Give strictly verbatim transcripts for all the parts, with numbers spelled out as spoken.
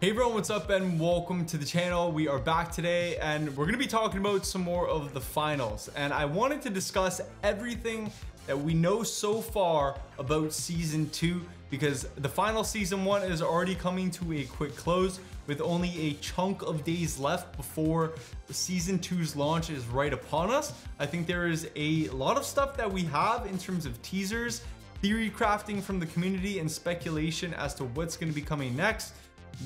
Hey everyone, what's up and welcome to the channel. We are back today and we're gonna be talking about some more of the finals. And I wanted to discuss everything that we know so far about season two, because the final season one is already coming to a quick close with only a chunk of days left before season two's launch is right upon us. I think there is a lot of stuff that we have in terms of teasers, theory crafting from the community, and speculation as to what's gonna be coming next.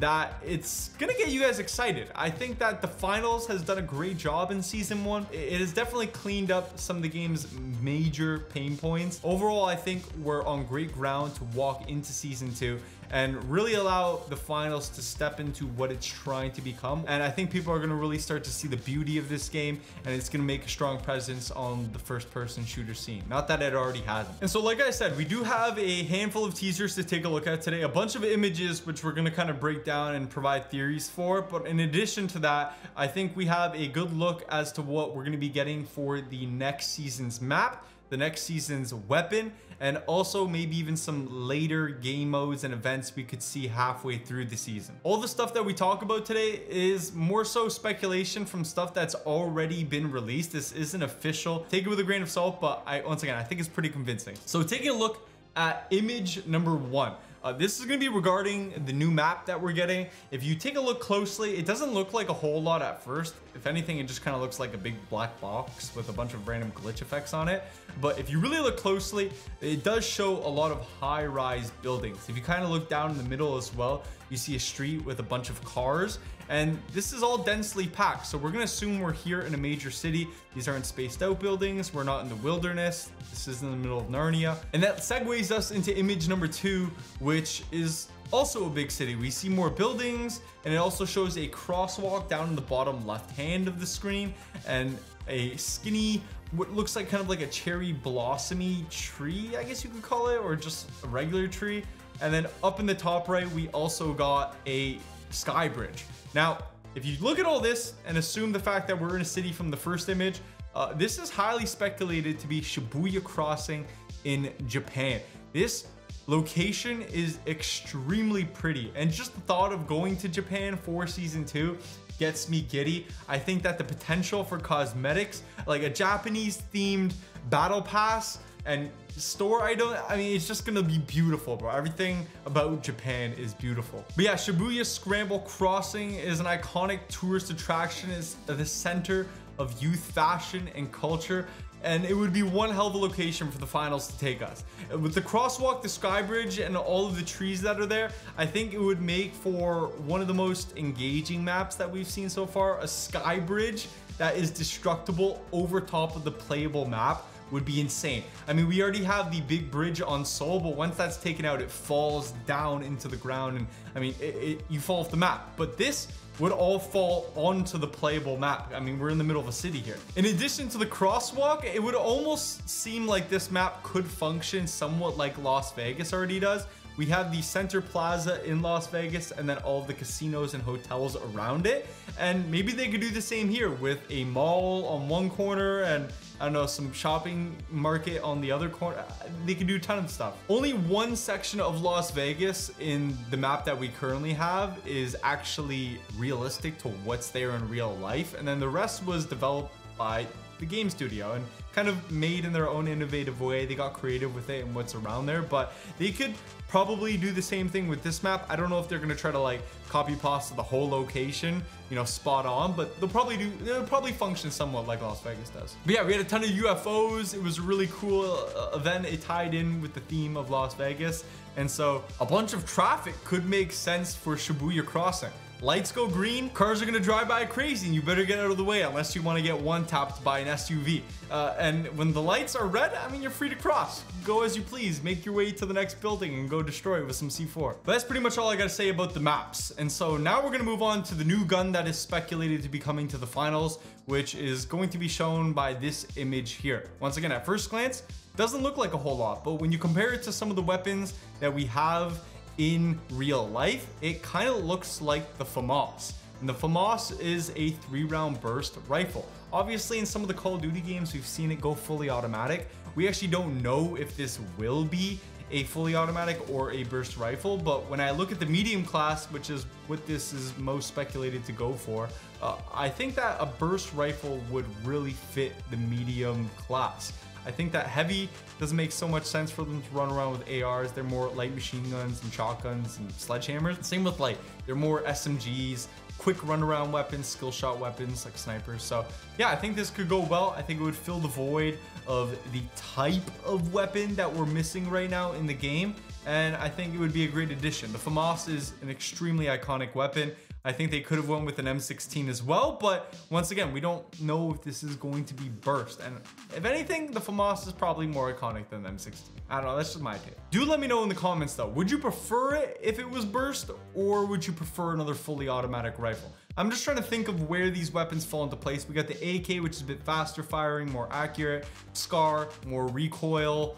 That it's gonna get you guys excited. I think that the finals has done a great job in season one. It has definitely cleaned up some of the game's major pain points. Overall, I think we're on great ground to walk into season two and really allow the finals to step into what it's trying to become. And I think people are gonna really start to see the beauty of this game, and it's gonna make a strong presence on the first person shooter scene. Not that it already hasn't. And so like I said, we do have a handful of teasers to take a look at today, a bunch of images which we're gonna kind of break down and provide theories for. But in addition to that, I think we have a good look as to what we're going to be getting for the next season's map, the next season's weapon, and also maybe even some later game modes and events we could see halfway through the season. All the stuff that we talk about today is more so speculation from stuff that's already been released. This isn't official. Take it with a grain of salt, but I once again, I think it's pretty convincing. So taking a look at image number one. Uh, this is going to be regarding the new map that we're getting. If you take a look closely, it doesn't look like a whole lot at first. If anything, it just kind of looks like a big black box with a bunch of random glitch effects on it. But if you really look closely, it does show a lot of high-rise buildings. If you kind of look down in the middle as well, you see a street with a bunch of cars. And this is all densely packed. So we're going to assume we're here in a major city. These aren't spaced out buildings. We're not in the wilderness. This is in the middle of Narnia. And that segues us into image number two, which is also a big city. We see more buildings, and it also shows a crosswalk down in the bottom left hand of the screen, and a skinny, what looks like kind of like a cherry blossomy tree, I guess you could call it, or just a regular tree. And then up in the top right, we also got a sky bridge. Now, if you look at all this and assume the fact that we're in a city from the first image, uh, this is highly speculated to be Shibuya Crossing in Japan. This location is extremely pretty, and just the thought of going to Japan for season two gets me giddy. I think that the potential for cosmetics, like a Japanese themed battle pass and store item, I mean, it's just gonna be beautiful, bro. Everything about Japan is beautiful. But yeah, Shibuya Scramble Crossing is an iconic tourist attraction. It's the center of youth fashion and culture, and it would be one hell of a location for the finals to take us. With the crosswalk, the sky bridge, and all of the trees that are there, I think it would make for one of the most engaging maps that we've seen so far. A sky bridge that is destructible over top of the playable map would be insane. I mean, we already have the big bridge on Seoul, but once that's taken out, it falls down into the ground, and I mean, it, it, you fall off the map. But this would all fall onto the playable map. I mean, we're in the middle of a city here. In addition to the crosswalk, it would almost seem like this map could function somewhat like Las Vegas already does. We have the Center Plaza in Las Vegas, and then all the casinos and hotels around it. And maybe they could do the same here with a mall on one corner and, I don't know, some shopping market on the other corner. They could do a ton of stuff. Only one section of Las Vegas in the map that we currently have is actually realistic to what's there in real life. And then the rest was developed by the game studio and kind of made in their own innovative way. They got creative with it and what's around there, but they could probably do the same thing with this map. I don't know if they're gonna try to like copy pasta the whole location, you know, spot on, but they'll probably do, they'll probably function somewhat like Las Vegas does. But yeah, we had a ton of U F Os. It was a really cool event. It tied in with the theme of Las Vegas. And so a bunch of traffic could make sense for Shibuya Crossing. Lights go green, cars are gonna drive by crazy, and you better get out of the way unless you wanna get one-tapped by an S U V. Uh, and when the lights are red, I mean, you're free to cross. Go as you please, make your way to the next building and go destroy it with some C four. But that's pretty much all I gotta say about the maps. And so now we're gonna move on to the new gun that is speculated to be coming to the finals, which is going to be shown by this image here. Once again, at first glance, doesn't look like a whole lot, but when you compare it to some of the weapons that we have in real life, it kind of looks like the FAMAS. And the FAMAS is a three round burst rifle. Obviously, in some of the Call of Duty games, we've seen it go fully automatic. We actually don't know if this will be a fully automatic or a burst rifle, but when I look at the medium class, which is what this is most speculated to go for, uh, I think that a burst rifle would really fit the medium class. I think that heavy doesn't make so much sense for them to run around with A Rs. They're more light machine guns and shotguns and sledgehammers. Same with light. They're more S M Gs, quick runaround weapons, skill shot weapons like snipers. So yeah, I think this could go well. I think it would fill the void of the type of weapon that we're missing right now in the game. And I think it would be a great addition. The FAMAS is an extremely iconic weapon. I think they could have went with an M sixteen as well, but once again, we don't know if this is going to be burst. And if anything, the FAMAS is probably more iconic than the M sixteen. I don't know, that's just my take. Do let me know in the comments though, would you prefer it if it was burst, or would you prefer another fully automatic rifle? I'm just trying to think of where these weapons fall into place. We got the A K, which is a bit faster firing, more accurate, SCAR, more recoil,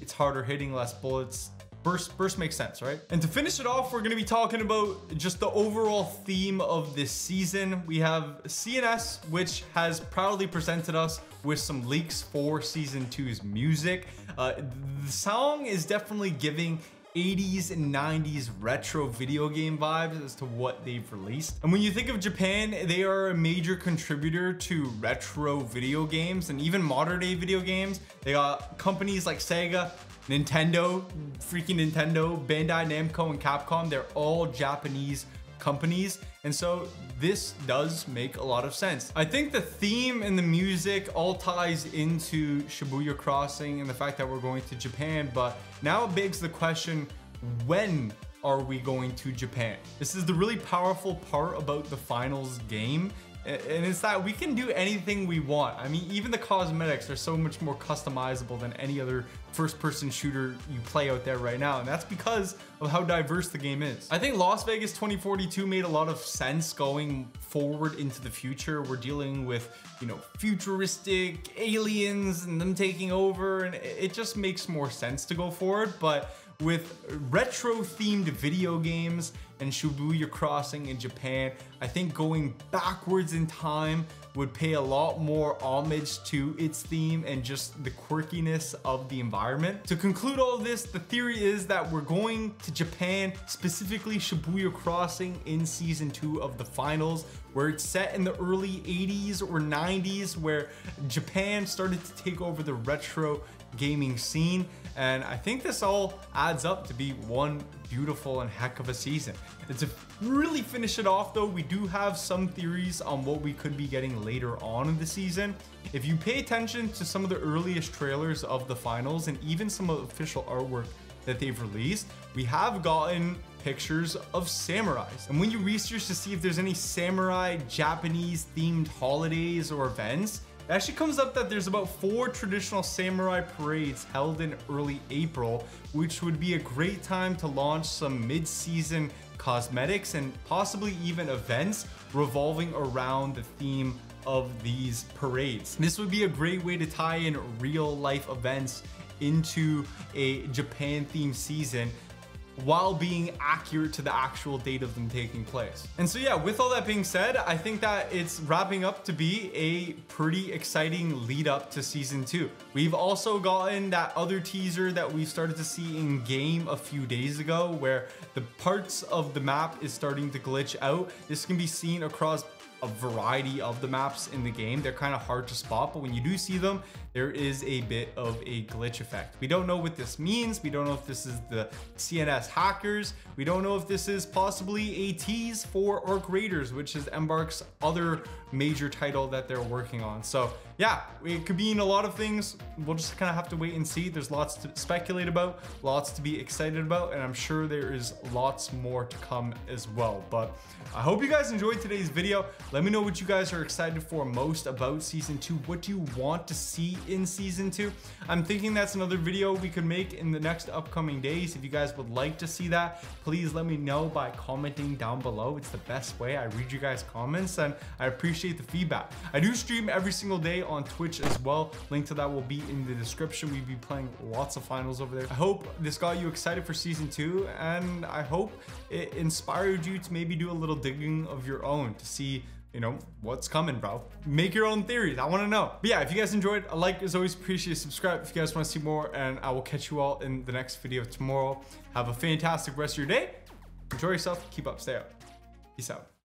it's harder hitting, less bullets. Burst, burst makes sense, right? And to finish it off, we're gonna be talking about just the overall theme of this season. We have C N S, which has proudly presented us with some leaks for season two's music. Uh, the song is definitely giving eighties and nineties retro video game vibes as to what they've released. And when you think of Japan, they are a major contributor to retro video games and even modern day video games. They got companies like Sega, Nintendo, freaking Nintendo, Bandai Namco, and Capcom. They're all Japanese companies. And so this does make a lot of sense. I think the theme and the music all ties into Shibuya Crossing and the fact that we're going to Japan, but now it begs the question, when are we going to Japan? This is the really powerful part about the Finals game. And it's that we can do anything we want. I mean, even the cosmetics are so much more customizable than any other first-person shooter you play out there right now. And that's because of how diverse the game is. I think Las Vegas twenty forty-two made a lot of sense going forward into the future. We're dealing with, you know, futuristic aliens and them taking over. And it just makes more sense to go forward. But with retro-themed video games and Shibuya Crossing in Japan, I think going backwards in time would pay a lot more homage to its theme and just the quirkiness of the environment. To conclude all this, the theory is that we're going to Japan, specifically Shibuya Crossing in season two of the Finals, where it's set in the early eighties or nineties, where Japan started to take over the retro gaming scene. And I think this all adds up to be one beautiful and heck of a season. And to really finish it off though, we do have some theories on what we could be getting later on in the season. If you pay attention to some of the earliest trailers of the Finals and even some of the official artwork that they've released, we have gotten pictures of samurais. And when you research to see if there's any samurai Japanese themed holidays or events, it actually comes up that there's about four traditional samurai parades held in early April, which would be a great time to launch some mid-season cosmetics and possibly even events revolving around the theme of these parades. This would be a great way to tie in real life events into a Japan themed season, while being accurate to the actual date of them taking place. And so yeah, with all that being said, I think that it's wrapping up to be a pretty exciting lead up to season two. We've also gotten that other teaser that we started to see in game a few days ago, where the parts of the map is starting to glitch out. This can be seen across a variety of the maps in the game. They're kind of hard to spot, but when you do see them, there is a bit of a glitch effect. We don't know what this means. We don't know if this is the C N S hackers. We don't know if this is possibly A Ts for Ark Raiders, which is Embark's other major title that they're working on. So yeah, it could mean a lot of things. We'll just kind of have to wait and see. There's lots to speculate about, lots to be excited about, and I'm sure there is lots more to come as well. But I hope you guys enjoyed today's video. Let me know what you guys are excited for most about season two. What do you want to see in season two? I'm thinking that's another video we could make in the next upcoming days. If you guys would like to see that, please let me know by commenting down below. It's the best way. I read you guys' comments and I appreciate the feedback. I do stream every single day on Twitch as well. Link to that will be in the description. We'll be playing lots of Finals over there. I hope this got you excited for season two, and I hope it inspired you to maybe do a little digging of your own to see you know, what's coming, bro. Make your own theories. I want to know. But yeah, if you guys enjoyed, a like is always appreciated. Subscribe if you guys want to see more, and I will catch you all in the next video tomorrow. Have a fantastic rest of your day. Enjoy yourself. Keep up. Stay up. Peace out.